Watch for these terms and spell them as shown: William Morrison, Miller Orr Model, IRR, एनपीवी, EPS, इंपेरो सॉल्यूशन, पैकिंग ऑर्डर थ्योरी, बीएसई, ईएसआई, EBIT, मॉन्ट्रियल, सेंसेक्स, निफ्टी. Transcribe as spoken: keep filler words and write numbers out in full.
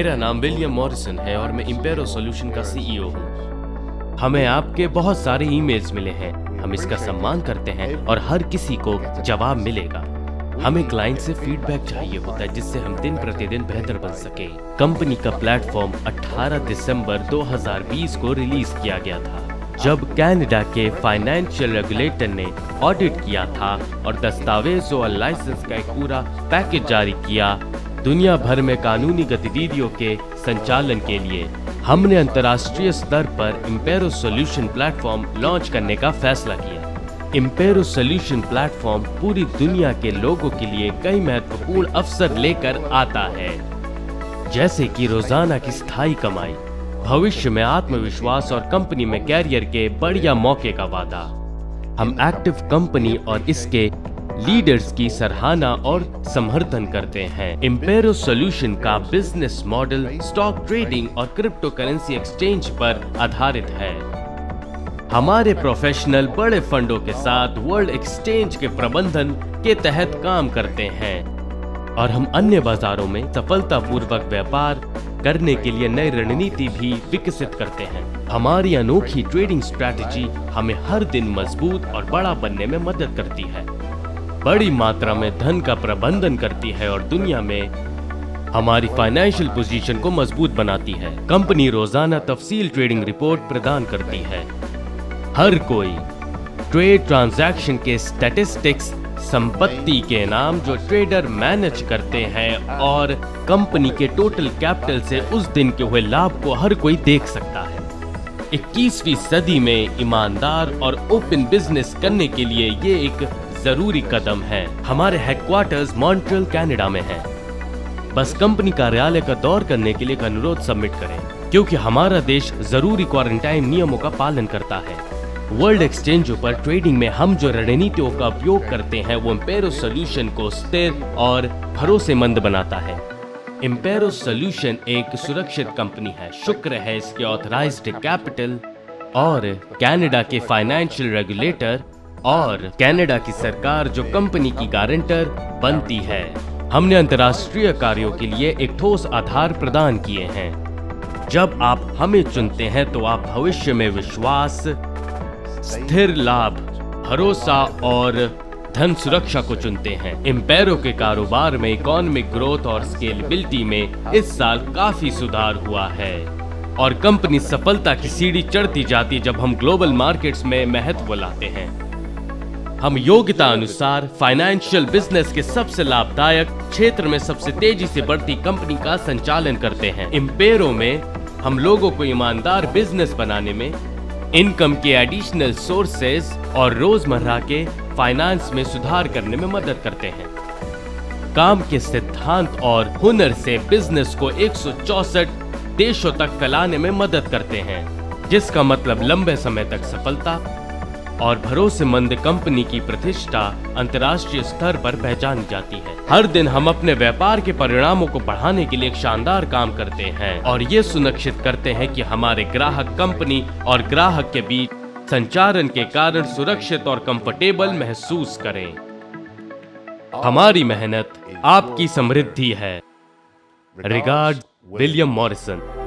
मेरा नाम William Morrison है और मैं इंपेरो सॉल्यूशन का सीईओ हूँ। हमें आपके बहुत सारे ईमेल्स मिले हैं, हम इसका सम्मान करते हैं और हर किसी को जवाब मिलेगा। हमें क्लाइंट से फीडबैक चाहिए होता है जिससे हम दिन प्रतिदिन बेहतर बन सके। कंपनी का प्लेटफॉर्म अठारह दिसंबर दो हज़ार बीस को रिलीज किया गया था, जब कनाडा के फाइनेंशियल रेगुलेटर ने ऑडिट किया था और दस्तावेज और लाइसेंस का एक पूरा पैकेज जारी किया। दुनिया भर में कानूनी गतिविधियों के संचालन के लिए हमने अंतर्राष्ट्रीय स्तर पर इंपेरो सॉल्यूशन प्लेटफॉर्म लॉन्च करने का फैसला किया। इंपेरो सॉल्यूशन प्लेटफॉर्म पूरी दुनिया के लोगों के लिए कई महत्वपूर्ण अवसर लेकर आता है, जैसे कि रोजाना की स्थायी कमाई, भविष्य में आत्मविश्वास और कंपनी में कैरियर के बढ़िया मौके का वादा। हम एक्टिव कंपनी और इसके लीडर्स की सराहना और समर्थन करते हैं। इंपेरो सॉल्यूशन का बिजनेस मॉडल स्टॉक ट्रेडिंग और क्रिप्टो करेंसी एक्सचेंज पर आधारित है। हमारे प्रोफेशनल बड़े फंडों के साथ वर्ल्ड एक्सचेंज के प्रबंधन के तहत काम करते हैं और हम अन्य बाजारों में सफलतापूर्वक व्यापार करने के लिए नई रणनीति भी विकसित करते हैं। हमारी अनोखी ट्रेडिंग स्ट्रैटेजी हमें हर दिन मजबूत और बड़ा बनने में मदद करती है, बड़ी मात्रा में धन का प्रबंधन करती है और दुनिया में हमारी फाइनेंशियल पोजीशन को मजबूत बनाती है। कंपनी रोजाना तफसील ट्रेडिंग रिपोर्ट प्रदान करती है। हर कोई ट्रेड ट्रांजैक्शन के स्टैटिस्टिक्स, संपत्ति के नाम जो ट्रेडर मैनेज करते हैं और कंपनी के टोटल कैपिटल से उस दिन के हुए लाभ को हर कोई देख सकता है। इक्कीसवीं सदी में ईमानदार और ओपन बिजनेस करने के लिए ये एक जरूरी कदम है। हमारे हेडक्वार्टर्स मॉन्ट्रियल कनाडा में है। बस कंपनी कार्यालय का दौर करने के लिए एक अनुरोध सबमिट करें, क्योंकि हमारा देश जरूरी क्वारंटाइन नियमों का पालन करता है। वर्ल्ड एक्सचेंजों पर ट्रेडिंग में हम जो रणनीतियों का उपयोग करते हैं वो इंपेरो सॉल्यूशन को स्थिर और भरोसेमंद बनाता है। इंपेरो सॉल्यूशन एक सुरक्षित कंपनी है। शुक्र है इसके ऑथराइज्ड कैपिटल और कनाडा के फाइनेंशियल रेगुलेटर और कनाडा की सरकार जो कंपनी की गारंटर बनती है। हमने अंतर्राष्ट्रीय कार्यों के लिए एक ठोस आधार प्रदान किए हैं। जब आप हमें चुनते हैं तो आप भविष्य में विश्वास, स्थिर लाभ, भरोसा और धन सुरक्षा को चुनते हैं। इंपेरो के कारोबार में इकोनॉमिक ग्रोथ और स्केलेबिलिटी में इस साल काफी सुधार हुआ है और कंपनी सफलता की सीढ़ी चढ़ती जाती है जब हम ग्लोबल मार्केट्स में महत्व लाते हैं। हम योग्यता अनुसार फाइनेंशियल बिजनेस के सबसे लाभदायक क्षेत्र में सबसे तेजी से बढ़ती कंपनी का संचालन करते हैं। इंपेरो में हम लोगों को ईमानदार बिजनेस बनाने में, इनकम के एडिशनल सोर्सेज और रोजमर्रा के फाइनेंस में सुधार करने में मदद करते हैं। काम के सिद्धांत और हुनर से बिजनेस को एक सौ चौसठ देशों तक फैलाने में मदद करते हैं, जिसका मतलब लंबे समय तक सफलता और भरोसेमंद कंपनी की प्रतिष्ठा अंतर्राष्ट्रीय स्तर पर पहचानी जाती है। हर दिन हम अपने व्यापार के परिणामों को बढ़ाने के लिए एक शानदार काम करते हैं और ये सुनिश्चित करते हैं कि हमारे ग्राहक कंपनी और ग्राहक के बीच संचारण के कारण सुरक्षित और कंफर्टेबल महसूस करें। हमारी मेहनत आपकी समृद्धि है। Regard, William Morrison.